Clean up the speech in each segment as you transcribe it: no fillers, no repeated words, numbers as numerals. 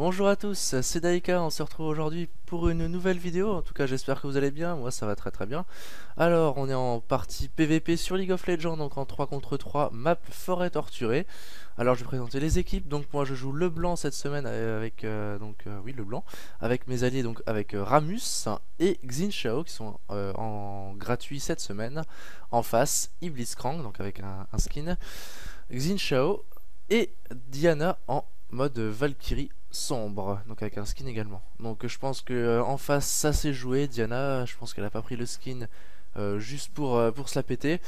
Bonjour à tous, c'est Daikya, on se retrouve aujourd'hui pour une nouvelle vidéo. En tout cas j'espère que vous allez bien, moi ça va très très bien. Alors on est en partie PVP sur League of Legends, donc en 3 contre 3, map forêt torturée. Alors je vais présenter les équipes, donc moi je joue LeBlanc cette semaine avec, LeBlanc, avec mes alliés, donc avec Ramus et Xin Zhao qui sont en gratuit cette semaine. En face, Iblis Krang, donc avec un skin Xin Zhao, et Diana en mode Valkyrie sombre, donc avec un skin également. Donc je pense que en face ça s'est joué. Diana, je pense qu'elle a pas pris le skin juste pour se la péter.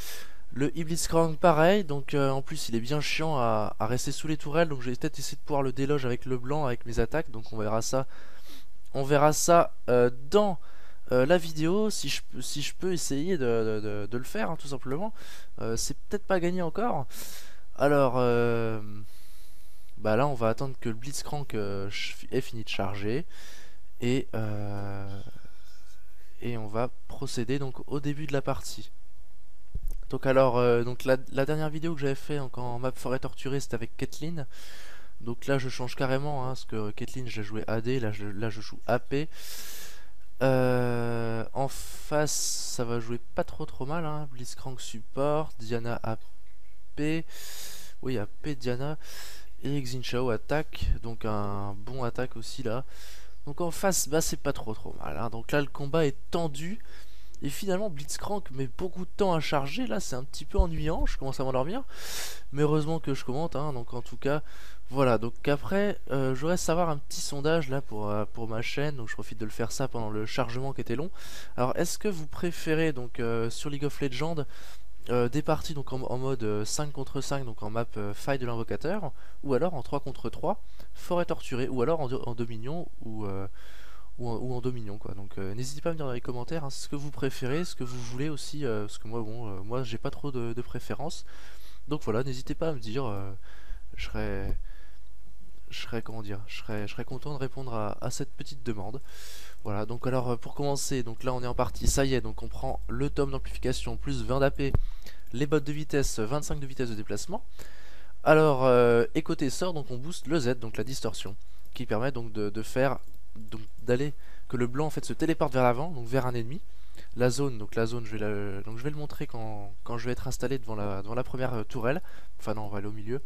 Le Iblis Krang pareil, donc en plus il est bien chiant à rester sous les tourelles, donc j'ai peut-être essayé de pouvoir le déloge avec le blanc, avec mes attaques, donc on verra ça dans la vidéo, si je peux essayer de le faire, hein, tout simplement. C'est peut-être pas gagné encore. Alors bah là on va attendre que le Blitzcrank ait fini de charger et on va procéder donc au début de la partie. Donc alors la dernière vidéo que j'avais fait donc, en map forêt torturée, c'était avec Caitlyn. Donc là je change carrément, hein, parce que Caitlyn j'ai joué AD, là je joue AP. En face ça va jouer pas trop mal, hein. Blitzcrank support, Diana AP, oui AP Diana, et Xin Zhao attaque, donc un bon attaque aussi là. Donc en face, bah c'est pas trop mal, hein. Donc là le combat est tendu. Et finalement Blitzcrank met beaucoup de temps à charger. Là c'est un petit peu ennuyant, je commence à m'endormir. Mais heureusement que je commente, hein. Donc en tout cas, voilà. Donc après, je voudrais savoir un petit sondage là pour ma chaîne. Donc je profite de le faire ça pendant le chargement qui était long. Alors est-ce que vous préférez donc sur League of Legends des parties donc en mode 5 contre 5, donc en map faille de l'invocateur, ou alors en 3 contre 3, forêt torturée, ou alors en dominion, ou en dominion quoi. Donc n'hésitez pas à me dire dans les commentaires, hein, ce que vous préférez, ce que vous voulez aussi, parce que moi bon, moi j'ai pas trop de préférence. Donc voilà, n'hésitez pas à me dire, je serais content de répondre à cette petite demande. Voilà, donc alors pour commencer, donc là on est en partie, ça y est, donc on prend le tome d'amplification plus 20 d'AP, les bottes de vitesse, 25 de vitesse de déplacement. Alors et côté sort, donc on booste le Z, donc la distorsion, qui permet donc que le blanc en fait se téléporte vers l'avant, donc vers un ennemi. La zone, donc je vais le montrer quand je vais être installé devant la première tourelle. Enfin non, on va aller au milieu.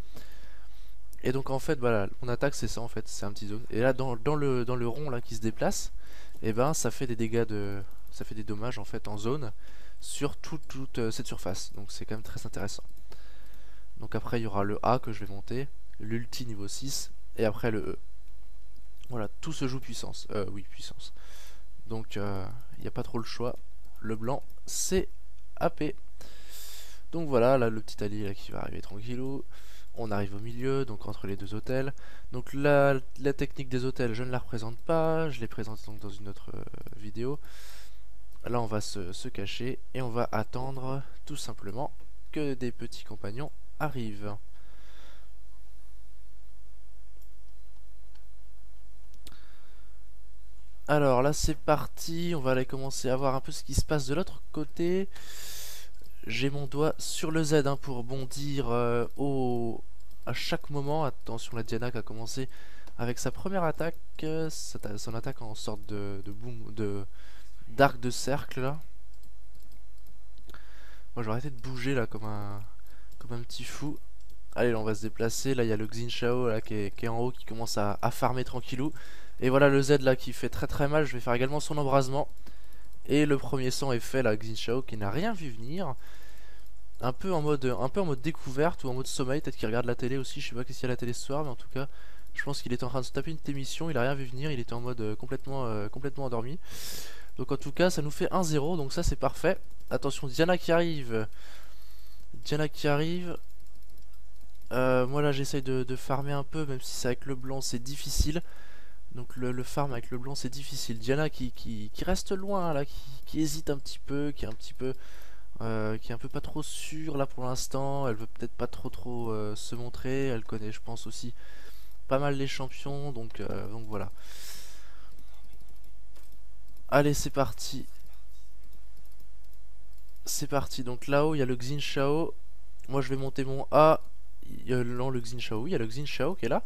Et donc en fait voilà, on attaque, c'est ça en fait, c'est un petit zone. Et là dans le rond là qui se déplace, et ben ça fait des dégâts ça fait des dommages en fait en zone sur toute cette surface. Donc c'est quand même très intéressant. Donc après il y aura le A que je vais monter, l'ulti niveau 6 et après le E. Voilà, tout se joue puissance. Puissance. Donc il n'y a pas trop le choix. Le blanc c'est AP. Donc voilà, là le petit allié là, qui va arriver tranquillou. On arrive au milieu, donc entre les deux hôtels. Donc la technique des hôtels, je ne la représente pas. Je les présente donc dans une autre vidéo. Là, on va se cacher et on va attendre tout simplement que des petits compagnons arrivent. Alors là, c'est parti. On va aller commencer à voir un peu ce qui se passe de l'autre côté. J'ai mon doigt sur le Z, hein, pour bondir à chaque moment. Attention, la Diana qui a commencé avec sa première attaque, son attaque en sorte d'arc de cercle là. Moi j'aurais arrêté de bouger là comme un petit fou. Allez là, on va se déplacer. Là il y a le Xin Zhao là qui est en haut, qui commence à farmer tranquillou. Et voilà le Z là qui fait très mal. Je vais faire également son embrasement. Et le premier son est fait là, Xin Zhao qui n'a rien vu venir, un peu en mode découverte ou en mode sommeil, peut-être qu'il regarde la télé aussi, je sais pas qu'est-ce qu'il y a à la télé ce soir, mais en tout cas je pense qu'il était en train de se taper une émission, il a rien vu venir, il était en mode complètement endormi. Donc en tout cas ça nous fait 1-0, donc ça c'est parfait. Attention, Diana qui arrive. Moi là j'essaye de farmer un peu, même si c'est avec le blanc c'est difficile. Donc le farm avec le blanc c'est difficile. Diana qui reste loin là, qui hésite un petit peu, qui est un peu pas trop sûre là pour l'instant. Elle veut peut-être pas trop se montrer. Elle connaît je pense aussi pas mal les champions, donc voilà. Allez c'est parti. C'est parti, donc là-haut il y a le Xin Zhao. Moi je vais monter mon A. Non, le Xin Zhao, oui il y a le Xin Zhao qui est là.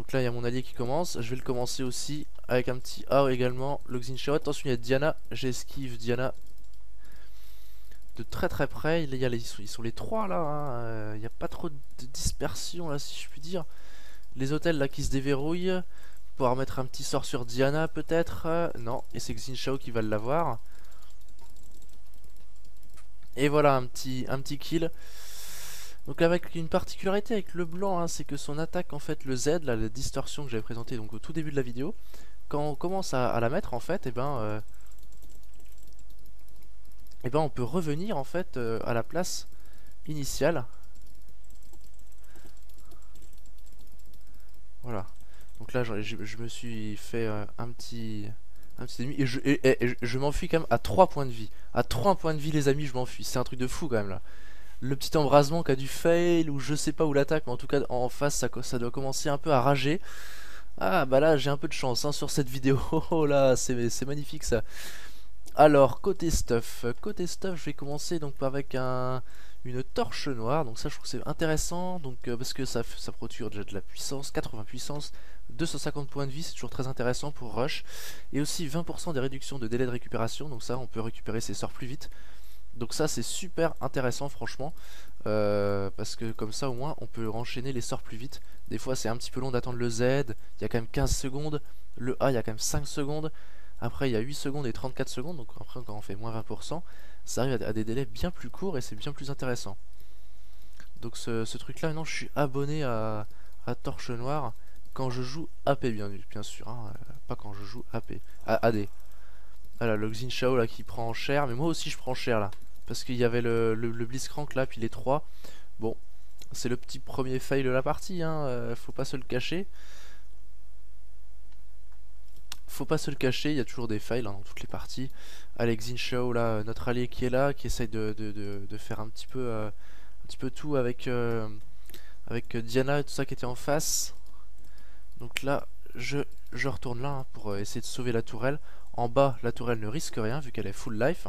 Donc là il y a mon allié qui commence. Je vais le commencer aussi avec un petit A également. Le Xin Zhao. Attention, il y a Diana. J'esquive Diana de très près. Ils sont les trois là. Hein. Il n'y a pas trop de dispersion là, si je puis dire. Les hôtels là qui se déverrouillent. Pouvoir mettre un petit sort sur Diana peut-être. Non, et c'est Xin Zhao qui va l'avoir. Et voilà un petit kill. Donc avec une particularité avec LeBlanc, c'est que son attaque, en fait, le Z, là, la distorsion que j'avais présentée donc au tout début de la vidéo, quand on commence à la mettre, en fait, et ben on peut revenir, en fait, à la place initiale. Voilà. Donc là, je me suis fait un petit ennemi, et je m'enfuis quand même à 3 points de vie. À 3 points de vie, les amis, je m'enfuis. C'est un truc de fou, quand même, là. Le petit embrasement qui a dû fail, ou je sais pas où l'attaque, mais en tout cas en face ça doit commencer un peu à rager. Ah bah là j'ai un peu de chance hein, sur cette vidéo, oh là c'est magnifique ça. Alors côté stuff je vais commencer donc avec une torche noire, donc ça je trouve que c'est intéressant donc, parce que ça procure déjà de la puissance, 80 puissance, 250 points de vie, c'est toujours très intéressant pour rush. Et aussi 20% des réductions de délai de récupération, donc ça on peut récupérer ses sorts plus vite. Donc ça c'est super intéressant franchement, parce que comme ça au moins on peut enchaîner les sorts plus vite. Des fois c'est un petit peu long d'attendre le Z, il y a quand même 15 secondes, le A il y a quand même 5 secondes, après il y a 8 secondes et 34 secondes, donc après quand on fait moins 20%, ça arrive à des délais bien plus courts et c'est bien plus intéressant. Donc ce truc là, maintenant je suis abonné à Torche Noire quand je joue AP bien sûr, hein, pas quand je joue AD. Ah là, le Xin Zhao là qui prend en cher, mais moi aussi je prends cher là, parce qu'il y avait le Blitzcrank là, puis les 3. Bon, c'est le petit premier fail de la partie, hein, faut pas se le cacher. Faut pas se le cacher, il y a toujours des fails hein, dans toutes les parties. Allez, Xin Zhao là, notre allié qui est là, qui essaye de faire un petit peu tout avec Diana et tout ça qui était en face. Donc là, je retourne là hein, pour essayer de sauver la tourelle. En bas, la tourelle ne risque rien vu qu'elle est full life.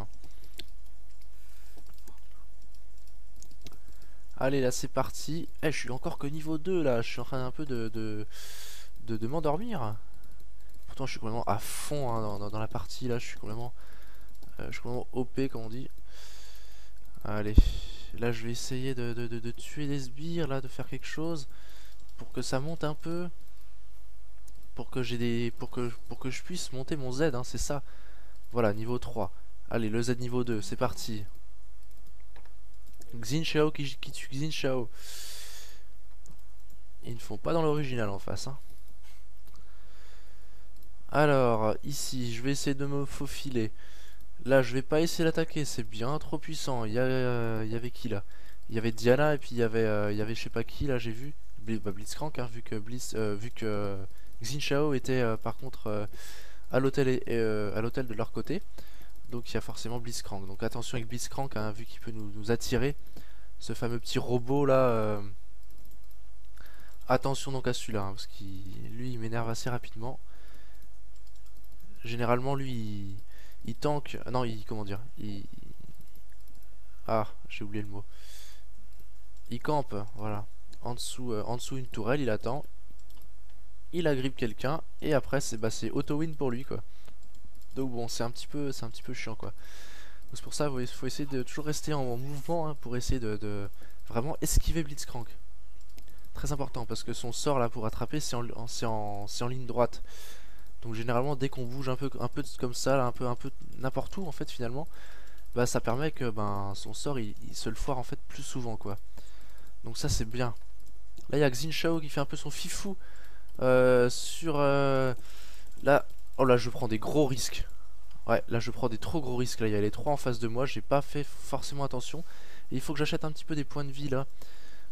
Allez, là c'est parti. Je suis encore que niveau 2 là. Je suis en train un peu de m'endormir. Pourtant, je suis complètement à fond hein, dans la partie là. Je suis complètement OP comme on dit. Allez, là je vais essayer de tuer des sbires là, de faire quelque chose pour que ça monte un peu. Pour que je puisse monter mon Z, hein, c'est ça. Voilà, niveau 3. Allez, le Z niveau 2, c'est parti. Xin Zhao qui tue Xin Zhao. Ils ne font pas dans l'original en face. Hein. Alors, ici, je vais essayer de me faufiler. Là, je vais pas essayer d'attaquer, c'est bien trop puissant. Il y avait qui là? Il y avait Diana et puis il y avait je sais pas qui là, j'ai vu. Blitzcrank, hein, vu que Xin Zhao était par contre à l'hôtel de leur côté, donc il y a forcément Blitzcrank. Donc attention avec Blitzcrank, hein, vu qu'il peut nous attirer, ce fameux petit robot là. Attention donc à celui-là, hein, parce que lui il m'énerve assez rapidement. Généralement lui il tank, non il comment dire, ah j'ai oublié le mot, il campe, voilà, en dessous une tourelle, il attend. Il agrippe quelqu'un et après c'est auto-win pour lui quoi. Donc bon c'est un petit peu chiant quoi. C'est pour ça qu'il faut essayer de toujours rester en mouvement hein, pour essayer de vraiment esquiver Blitzcrank. Très important parce que son sort là pour attraper c'est en ligne droite. Donc généralement dès qu'on bouge un peu comme ça, là, un peu n'importe où en fait finalement, bah ça permet que son sort il se le foire en fait plus souvent quoi. Donc ça c'est bien. Là il y a Xin Zhao qui fait un peu son fifou. Là, oh là je prends des gros risques. Ouais, là je prends des trop gros risques. Là il y a les trois en face de moi, j'ai pas fait forcément attention. Et il faut que j'achète un petit peu des points de vie là.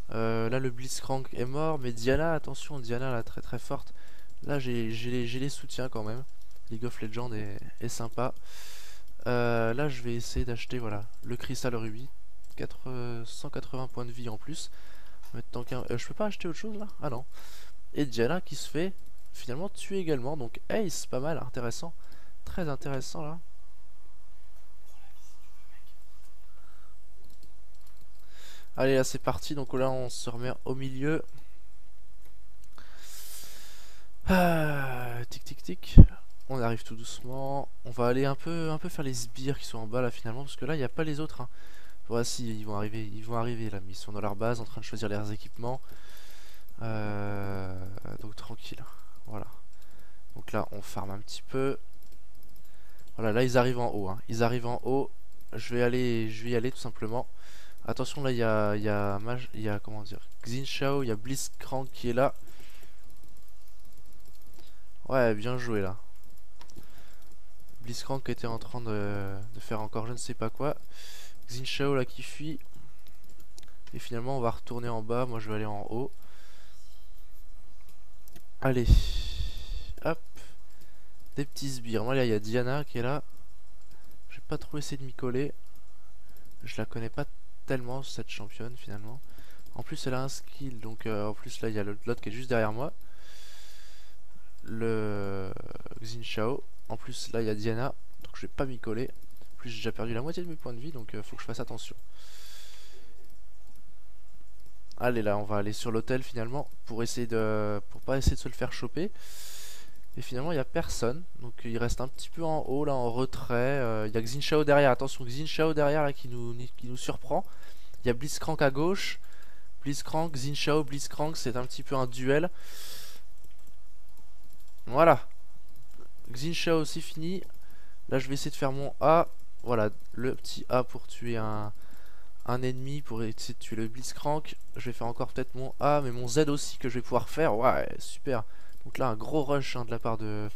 Là le Blitzcrank est mort, mais Diana, attention, Diana là très forte. Là j'ai les soutiens quand même. League of Legends est sympa. Là je vais essayer d'acheter voilà le cristal rubis, 180 points de vie en plus. Maintenant je peux pas acheter autre chose là? Ah non. Et Diana qui se fait finalement tuer également. Donc Ace, pas mal, intéressant. Très intéressant là. Allez là c'est parti. Donc là on se remet au milieu. Tic tic tic. On arrive tout doucement. On va aller un peu faire les sbires qui sont en bas là finalement, parce que là il n'y a pas les autres. Hein. Voici, ils vont arriver là, mais ils sont dans leur base en train de choisir leurs équipements. Donc tranquille, voilà. Donc là on farme un petit peu. Voilà, là ils arrivent en haut. Hein. Ils arrivent en haut. Je vais y aller tout simplement. Attention, là il y a comment dire, Xin Zhao, il y a Iblis Krang qui est là. Ouais, bien joué là. Blitzcrank était en train de faire encore je ne sais pas quoi. Xin Zhao là qui fuit. Et finalement on va retourner en bas. Moi je vais aller en haut. Allez. Hop. Des petits sbires. Moi là il y a Diana qui est là. Je vais pas trop essayer de m'y coller. Je la connais pas tellement cette championne finalement. En plus elle a un skill. Donc en plus là il y a l'autre qui est juste derrière moi. Le Xin Zhao. En plus là il y a Diana, donc je vais pas m'y coller. En plus j'ai déjà perdu la moitié de mes points de vie, donc faut que je fasse attention. Allez, là on va aller sur l'hôtel finalement pour essayer de, pour pas essayer de se le faire choper. Et finalement il y a personne, donc il reste un petit peu en haut là, en retrait. Il y a Xin Zhao derrière. Attention, Xin Zhao derrière là qui nous surprend. Il y a Blitzcrank à gauche. Blitzcrank, Xin Zhao, Blitzcrank, c'est un petit peu un duel. Voilà, Xin Zhao c'est fini. Là je vais essayer de faire mon A. Voilà, le petit A pour tuer un ennemi, pour essayer de tuer le Blitzcrank. Je vais faire encore peut-être mon A, mais mon Z aussi que je vais pouvoir faire. Ouais, super. Donc là un gros rush hein, de la part de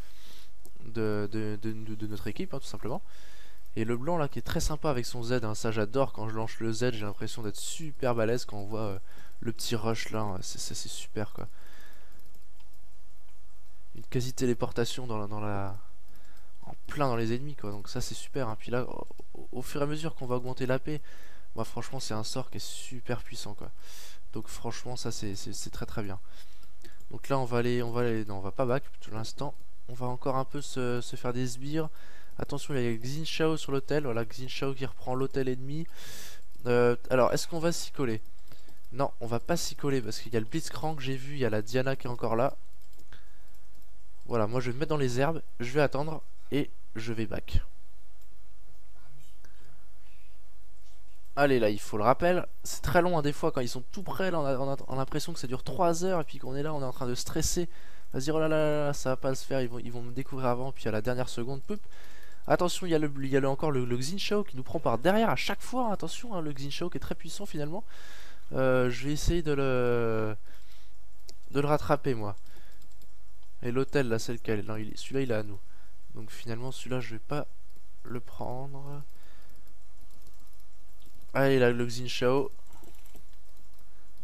notre équipe hein, tout simplement. Et LeBlanc là qui est très sympa avec son Z hein. Ça j'adore, quand je lance le Z j'ai l'impression d'être super balèze quand on voit le petit rush là hein. C'est super quoi. Une quasi téléportation en plein dans les ennemis quoi, donc ça c'est super hein. Puis là au fur et à mesure qu'on va augmenter l'AP, bah franchement c'est un sort qui est super puissant quoi, donc franchement ça c'est très très bien. Donc là on va aller, non on va pas back pour l'instant, on va encore un peu se faire des sbires. Attention, il y a Xin Zhao sur l'hôtel. Voilà, Xin Zhao qui reprend l'hôtel ennemi. Alors est-ce qu'on va s'y coller? Non, on va pas s'y coller parce qu'il y a le Blitzcrank que j'ai vu, il y a la Diana qui est encore là. Voilà, moi je vais me mettre dans les herbes, je vais attendre et je vais back. Allez, là il faut le rappel, c'est très long hein, des fois quand ils sont tout près, là on a l'impression que ça dure 3 heures et puis qu'on est là, on est en train de stresser. Vas-y, oh là là là, ça va pas se faire, ils vont me découvrir avant, puis à la dernière seconde, poup. Attention, il y a encore le Xin Zhao qui nous prend par derrière à chaque fois, attention hein, le Xin Zhao qui est très puissant finalement. Je vais essayer de le rattraper moi. Et l'hôtel là c'est lequel? Non, celui-là il est à nous. Donc finalement celui-là je vais pas le prendre. Allez là le Xin Zhao.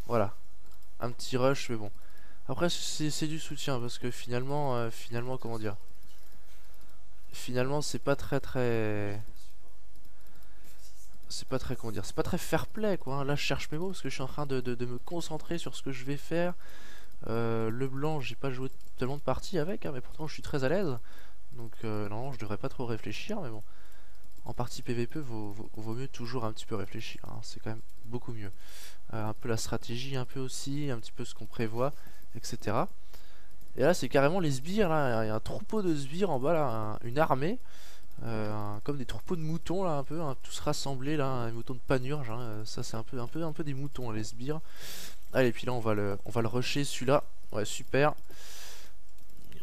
Voilà. Un petit rush mais bon. Après c'est du soutien parce que finalement comment dire, finalement c'est pas très comment dire, c'est pas très fair play quoi. Là je cherche mes mots parce que je suis en train de me concentrer sur ce que je vais faire. LeBlanc j'ai pas joué tellement de parties avec hein, mais pourtant je suis très à l'aise, donc non je devrais pas trop réfléchir, mais bon en partie PVP vaut mieux toujours un petit peu réfléchir hein, c'est quand même beaucoup mieux, un peu la stratégie, un peu aussi un petit peu ce qu'on prévoit etc. Et là c'est carrément les sbires là, il y a un troupeau de sbires en bas là, une armée comme des troupeaux de moutons là un peu hein, tous rassemblés là, les moutons de Panurge hein, ça c'est un peu des moutons hein, les sbires. Allez, puis là on va le rusher celui-là. Ouais, super.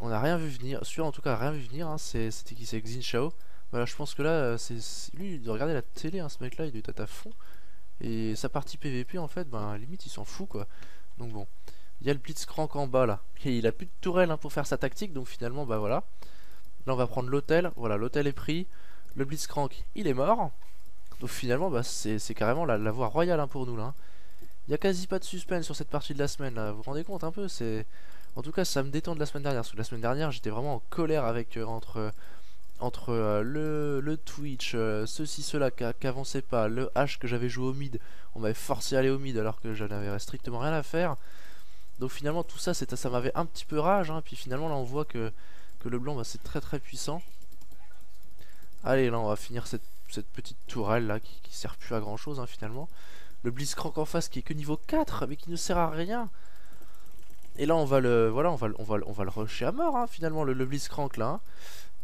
On n'a rien vu venir. Celui-là en tout cas a rien vu venir hein. C'était qui? C'est Xin Zhao. Voilà, je pense que là c'est lui, il doit regarder la télé hein, ce mec là il doit être à fond. Et sa partie PVP en fait, ben limite il s'en fout quoi. Donc bon, il y a le Blitzcrank en bas là. Et il a plus de tourelle hein, pour faire sa tactique, donc finalement bah voilà. Là on va prendre l'hôtel. Voilà, l'hôtel est pris. Le Blitzcrank il est mort. Donc finalement bah c'est carrément la voie royale hein, pour nous là hein. Il n'y a quasi pas de suspense sur cette partie de la semaine là, vous vous rendez compte un peu, c'est... En tout cas ça me détend de la semaine dernière, parce que la semaine dernière j'étais vraiment en colère avec entre le Twitch, ceci, cela qu'avançait pas, le H que j'avais joué au mid, on m'avait forcé à aller au mid alors que je n'avais strictement rien à faire. Donc finalement tout ça, ça m'avait un petit peu rage, hein. Puis finalement là on voit que le blanc bah, c'est très très puissant. Allez, là on va finir cette petite tourelle là qui sert plus à grand chose hein, finalement. Le Blitzcrank en face qui est que niveau 4 mais qui ne sert à rien. Et là on va le, voilà, on va le rusher à mort hein, finalement le Blitzcrank là. Hein.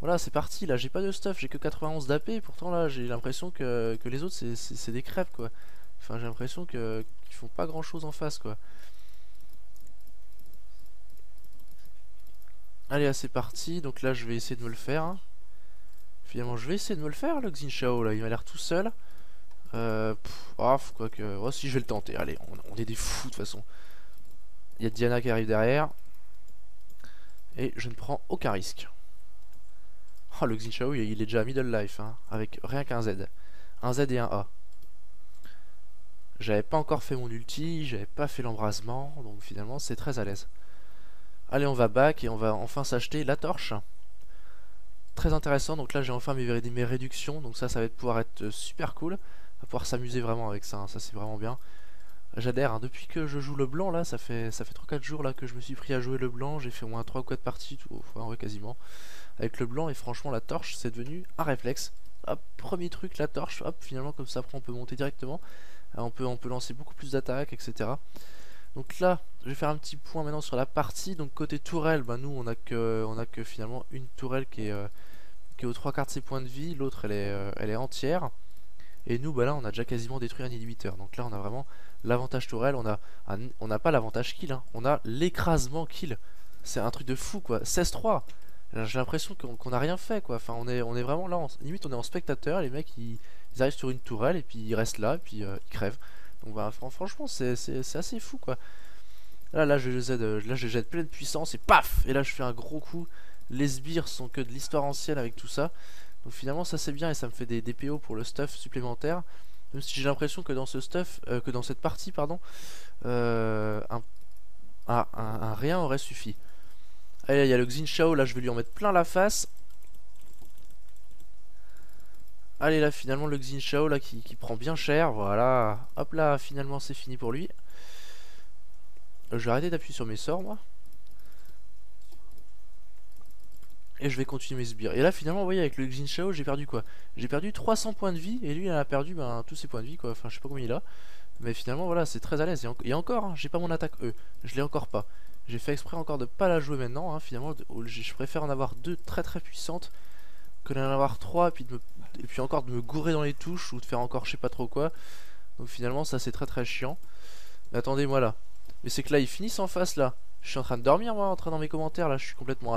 Voilà, c'est parti, là j'ai pas de stuff, j'ai que 91 d'AP, pourtant là j'ai l'impression que les autres c'est des crêpes quoi. Enfin j'ai l'impression qu'ils font pas grand chose en face quoi. Allez, c'est parti, donc là je vais essayer de me le faire. Hein. Finalement je vais essayer de me le faire le Xin Zhao là, il m'a l'air tout seul. Quoi que... Oh si, je vais le tenter, allez, on est des fous de toute façon. Il y a Diana qui arrive derrière. Et je ne prends aucun risque. Oh, le Xin Zhao il est déjà à middle life hein, avec rien qu'un Z. Un Z et un A. J'avais pas encore fait mon ulti, j'avais pas fait l'embrasement, donc finalement c'est très à l'aise. Allez, on va back et on va enfin s'acheter la torche. Très intéressant, donc là j'ai enfin mes réductions, donc ça va pouvoir être super cool. On va pouvoir s'amuser vraiment avec ça, hein, ça c'est vraiment bien. J'adhère, hein, depuis que je joue LeBlanc là, ça fait 3-4 jours là que je me suis pris à jouer LeBlanc, j'ai fait au moins 3 ou 4 parties, tout, enfin, ouais quasiment. Avec LeBlanc et franchement la torche c'est devenu un réflexe. Hop, premier truc, la torche, hop, finalement comme ça après on peut monter directement. On peut lancer beaucoup plus d'attaques, etc. Donc là, je vais faire un petit point maintenant sur la partie. Donc côté tourelle, bah, nous on a que finalement une tourelle qui est aux 3/4 de ses points de vie, l'autre elle est entière. Et nous, bah là on a déjà quasiment détruit un inhibiteur. Donc là on a vraiment l'avantage tourelle, on n'a pas l'avantage kill, hein. On a l'écrasement kill. C'est un truc de fou quoi, 16-3. J'ai l'impression qu'on n'a rien fait quoi, enfin on est vraiment là, limite on est en spectateur, les mecs ils arrivent sur une tourelle et puis ils restent là et puis ils crèvent. Donc bah, franchement c'est assez fou quoi. Là je jette pleine puissance et paf. Et là je fais un gros coup, les sbires sont que de l'histoire ancienne avec tout ça. Donc finalement ça c'est bien et ça me fait des PO pour le stuff supplémentaire. Même si j'ai l'impression que dans ce stuff, que dans cette partie pardon, un rien aurait suffi. Allez, il y a le Xin Zhao, là je vais lui en mettre plein la face. Allez là finalement le Xin Zhao là qui prend bien cher, voilà. Hop là, finalement c'est fini pour lui. Je vais arrêter d'appuyer sur mes sorts moi. Et je vais continuer mes sbires. Et là finalement vous voyez avec le Xin Zhao j'ai perdu quoi? J'ai perdu 300 points de vie et lui il a perdu ben, tous ses points de vie quoi, enfin je sais pas combien il a. Mais finalement voilà c'est très à l'aise. Et encore, hein, j'ai pas mon attaque E, je l'ai encore pas. J'ai fait exprès encore de pas la jouer maintenant, hein, finalement je préfère en avoir 2 très très puissantes que d'en avoir 3 et puis encore de me gourer dans les touches ou de faire encore je sais pas trop quoi. Donc finalement ça c'est très très chiant. Mais attendez moi là, mais c'est que là ils finissent en face là. Je suis en train de dormir moi, en train dans mes commentaires là, je suis complètement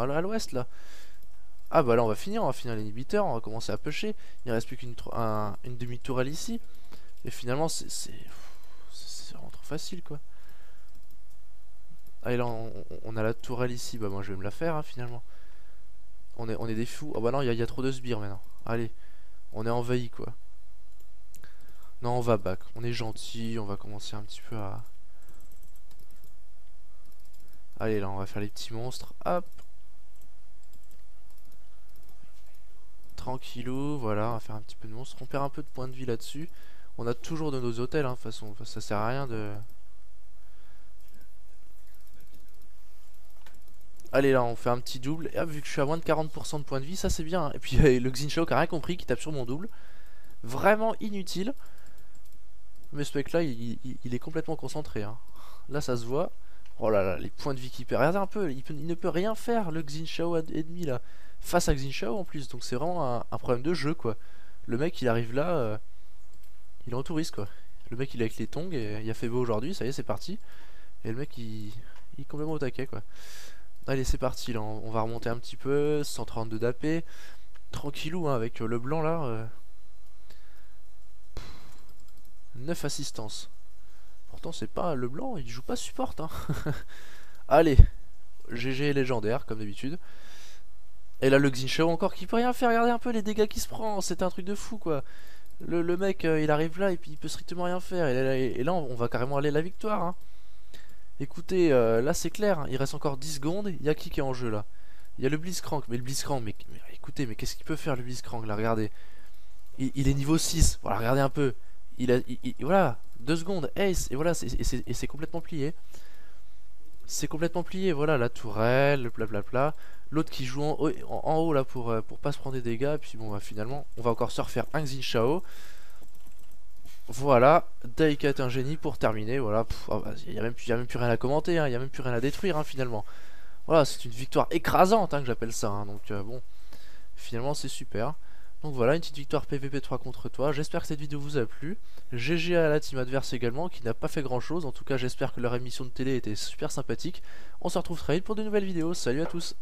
à l'ouest là. Ah bah là on va finir l'inhibiteur, on va commencer à pêcher. Il reste plus qu'une demi-tourelle ici. Et finalement c'est vraiment trop facile quoi. Ah et là on a la tourelle ici, bah moi je vais me la faire hein, finalement. On est des fous. Ah bah non il y a trop de sbires maintenant. Allez, on est envahi quoi. Non on va back, on est gentil, on va commencer un petit peu à... Allez là on va faire les petits monstres, hop. Tranquillou, voilà, on va faire un petit peu de monstres. On perd un peu de points de vie là-dessus. On a toujours de nos hôtels hein, de toute façon, ça sert à rien de... Allez là on fait un petit double, et hop, vu que je suis à moins de 40% de points de vie, ça c'est bien hein. Et puis le Xin Zhao qui a rien compris, qui tape sur mon double. Vraiment inutile. Mais ce mec là il est complètement concentré hein. Là ça se voit. Oh là là, les points de vie qu'il perd, regardez un peu, il ne peut rien faire le Xin Zhao ennemi là. Face à Xin Zhao en plus, donc c'est vraiment un problème de jeu quoi. Le mec il arrive là, il est en touriste quoi. Le mec il est avec les tongs, et il a fait beau aujourd'hui, ça y est c'est parti. Et le mec il est complètement au taquet quoi. Allez c'est parti là, on va remonter un petit peu, 132 d'AP, tranquillou hein, avec le blanc là. 9 assistances. Pourtant c'est pas le blanc, il joue pas support hein. Allez, GG légendaire comme d'habitude. Et là le Xin Zhao encore qui peut rien faire, regardez un peu les dégâts qu'il se prend, c'est un truc de fou quoi. Le mec il arrive là et puis il peut strictement rien faire, et là on va carrément aller à la victoire hein. Écoutez, là c'est clair, hein, il reste encore 10 secondes, il y a qui est en jeu là? Il y a le Blitzcrank, mais le Blitzcrank, mais écoutez, mais qu'est-ce qu'il peut faire le Blitzcrank là, regardez. Il est niveau 6, voilà, regardez un peu. Voilà, 2 secondes, ace, et voilà, c'est complètement plié. C'est complètement plié, voilà, la tourelle, blablabla. L'autre qui joue en haut là pour pas se prendre des dégâts, et puis bon, bah, finalement, on va encore se refaire un Xin Zhao. Voilà, Daikya est un génie pour terminer. Voilà, il n'y a même plus rien à commenter, il n'y a même plus rien à détruire finalement. Voilà, c'est une victoire écrasante que j'appelle ça. Donc bon, finalement c'est super. Donc voilà, une petite victoire PVP 3 contre 3. J'espère que cette vidéo vous a plu. GG à la team adverse également, qui n'a pas fait grand chose. En tout cas, j'espère que leur émission de télé était super sympathique. On se retrouve très vite pour de nouvelles vidéos. Salut à tous!